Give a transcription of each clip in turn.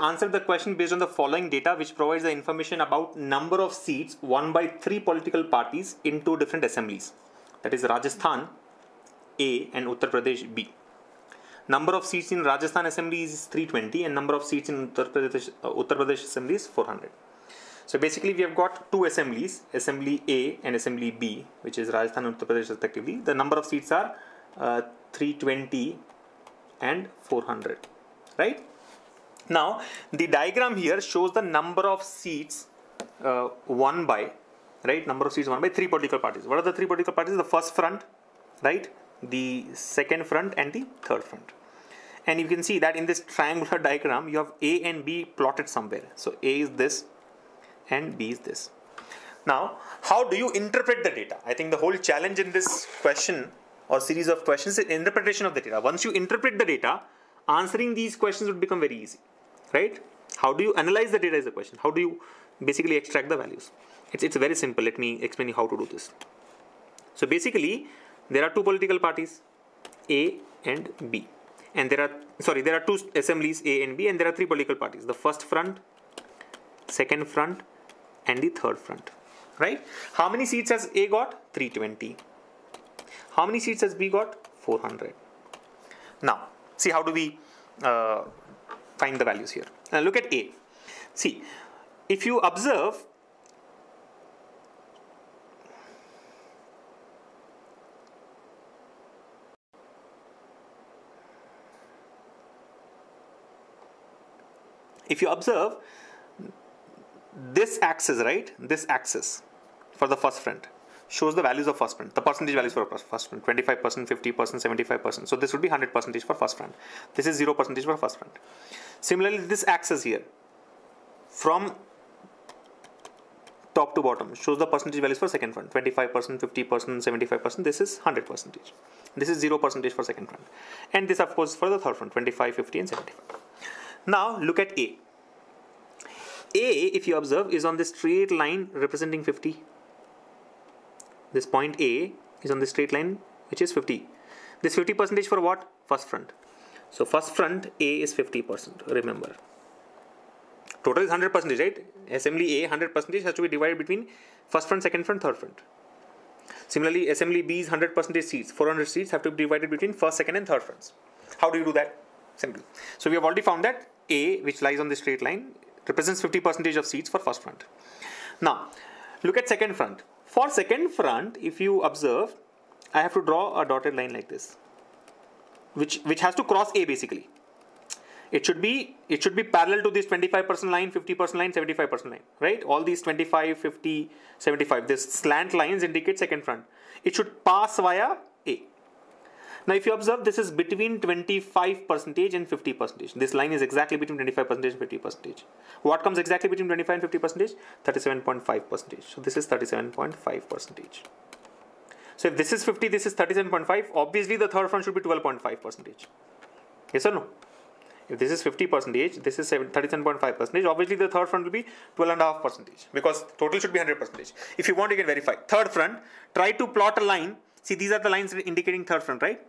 Answer the question based on the following data, which provides the information about number of seats won by 3 political parties in 2 different assemblies. That is Rajasthan A and Uttar Pradesh B. Number of seats in Rajasthan assembly is 320 and number of seats in Uttar Pradesh assembly is 400. So basically we have got 2 assemblies, Assembly A and Assembly B, which is Rajasthan and Uttar Pradesh respectively. The number of seats are 320 and 400, right? Now the diagram here shows the number of seats won by, right, number of seats won by 3 political parties. What are the 3 political parties? The first front, right, the second front and the third front. And you can see that in this triangular diagram you have A and B plotted somewhere. So A is this and B is this. Now how do you interpret the data? I think the whole challenge in this question or series of questions is interpretation of the data. Once you interpret the data, answering these questions would become very easy, right? How do you analyze the data is the question. How do you basically extract the values? It's very simple. Let me explain you how to do this. So basically there are 2 political parties, A and B, and there are 2 assemblies, A and B, and there are 3 political parties, the first front, second front and the third front, right? How many seats has A got? 320. How many seats has B got? 400. Now see, how do we find the values here? Now look at A. See, if you observe, this axis, right, this axis for the first front shows the values of first front, the percentage values for first front, 25%, 50%, 75%. So this would be 100% for first front. This is 0% for first front. Similarly, this axis here from top to bottom shows the percentage values for second front, 25%, 50%, 75%. This is 100%. This is 0% for second front. And this of course for the third front, 25, 50 and 75. Now look at A. A, if you observe, is on this straight line representing 50. This point A is on the straight line which is 50. This 50% for what? First front. So first front A is 50%, remember. Total is 100%, right? Assembly A 100% has to be divided between first front, second front, third front. Similarly, Assembly B is 100% seats, 400 seats have to be divided between first, second and third fronts. How do you do that? Simple. So we have already found that A, which lies on the straight line, represents 50% of seats for first front. Now look at second front. For second front, if you observe, I have to draw a dotted line like this, which has to cross A basically. It should be parallel to this 25% line, 50% line, 75% line, right? All these 25, 50, 75, this slant lines indicate second front. It should pass via A. Now if you observe, this is between 25% and 50%. This line is exactly between 25% and 50%. What comes exactly between 25 and 50%? 37.5%. So this is 37.5%. So if this is 50, this is 37.5. Obviously the third front should be 12.5%. Yes or no? If this is 50%, this is 37.5%. Obviously the third front will be 12.5%, because total should be 100%. If you want, you can verify. Third front, try to plot a line. See, these are the lines indicating third front, right?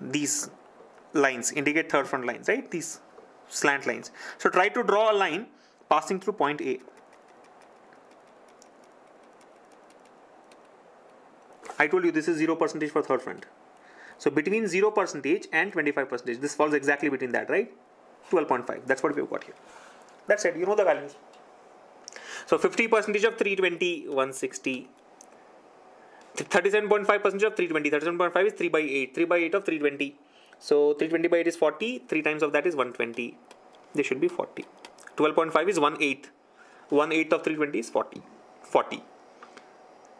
These lines indicate third front lines, right? These slant lines. So try to draw a line passing through point A. I told you this is 0% for third front. So between 0% and 25%, this falls exactly between that, right? 12.5. That's what we've got here. That's it. You know the values. So 50% of 320, 160. 37.5% of 320. 37.5 is 3 by 8. 3 by 8 of 320. So 320 by 8 is 40. 3 times of that is 120. This should be 40. 12.5 is 1/8. 1/8 of 320 is 40. 40.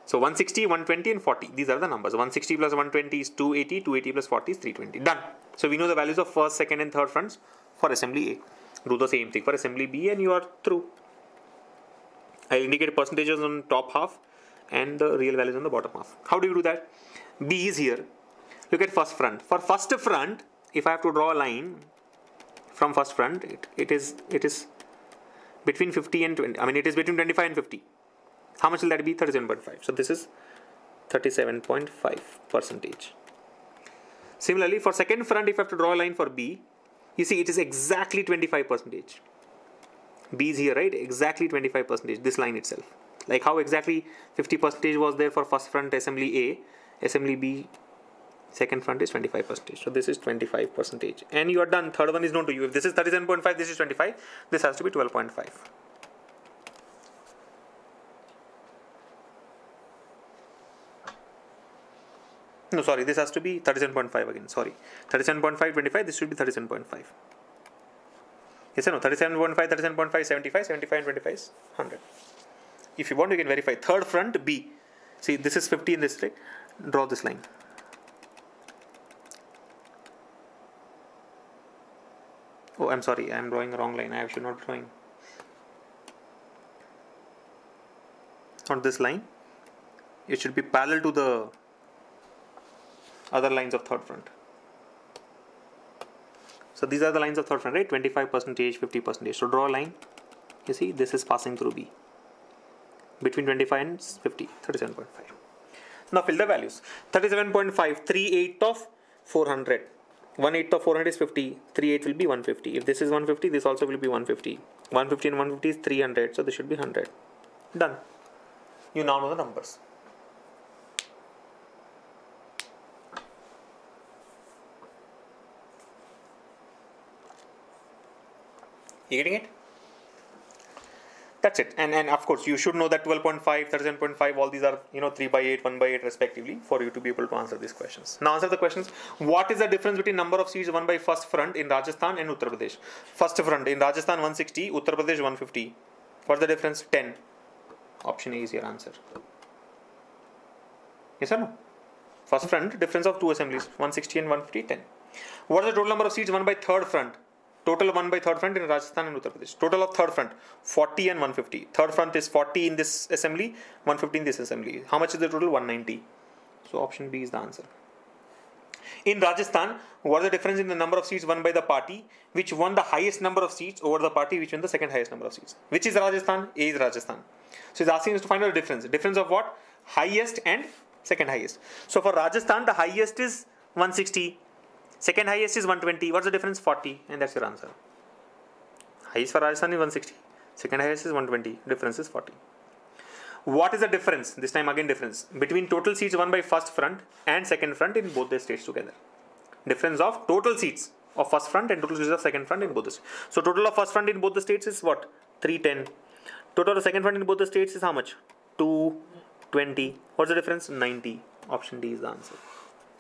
So 160, 120 and 40. These are the numbers. 160 plus 120 is 280. 280 plus 40 is 320. Done. So we know the values of first, second and third fronts for Assembly A. Do the same thing for Assembly B and you are through. I indicate percentages on top half and the real values on the bottom half. How do you do that? B is here. Look at first front. For first front, if I have to draw a line from first front, it is between 50 and 20. I mean, it is between 25 and 50. How much will that be? 37.5. So this is 37.5%. Similarly, for second front, if I have to draw a line for B, You see, it is exactly 25%. B is here, right? Exactly 25%, this line itself. Like how exactly 50% was there for first front assembly A, assembly B, second front is 25%. So this is 25%. And you are done. Third one is known to you. If this is 37.5, this is 25. This has to be 12.5. No, sorry, this has to be 37.5 again. Sorry, 37.5, 25, this should be 37.5. Yes or no? 37.5, 37.5, 75, 75 and 25 is 100. If you want, you can verify. Third front, B. See, this is 50 in this trick. Draw this line. Oh, I'm sorry, I'm drawing the wrong line. I should not be drawing. On this line, it should be parallel to the other lines of third front. So these are the lines of third front, right? 25%, 50%. So draw a line. You see, this is passing through B. Between 25 and 50, 37.5. Now fill the values. 37.5, 3/8 of 400. 1/8 of 400 is 50. 3/8 will be 150. If this is 150, this also will be 150. 150 and 150 is 300. So this should be 100. Done. You now know the numbers. You getting it? That's it. And of course, you should know that 12.5, 37.5, all these are, 3/8, 1/8 respectively for you to be able to answer these questions. Now answer the questions. What is the difference between number of seats won by first front in Rajasthan and Uttar Pradesh? First front in Rajasthan 160, Uttar Pradesh 150. What's the difference? 10. Option A is your answer. Yes or no? First front, difference of two assemblies, 160 and 150, 10. What is the total number of seats won by third front? Total won by third front in Rajasthan and Uttar Pradesh. Total of third front, 40 and 150. Third front is 40 in this assembly, 150 in this assembly. How much is the total? 190. So option B is the answer. In Rajasthan, what is the difference in the number of seats won by the party which won the highest number of seats over the party which won the second highest number of seats? Which is Rajasthan? A is Rajasthan. So it's asking us to find out the difference. Difference of what? Highest and second highest. So for Rajasthan, the highest is 160. Second highest is 120. What's the difference? 40. And that's your answer. Highest for Rajasthan is 160. Second highest is 120. Difference is 40. What is the difference? This time again difference. Between total seats won by first front and second front in both the states together. Difference of total seats of first front and total seats of second front in both the states. So total of first front in both the states is what? 310. Total of second front in both the states is how much? 220. What's the difference? 90. Option D is the answer.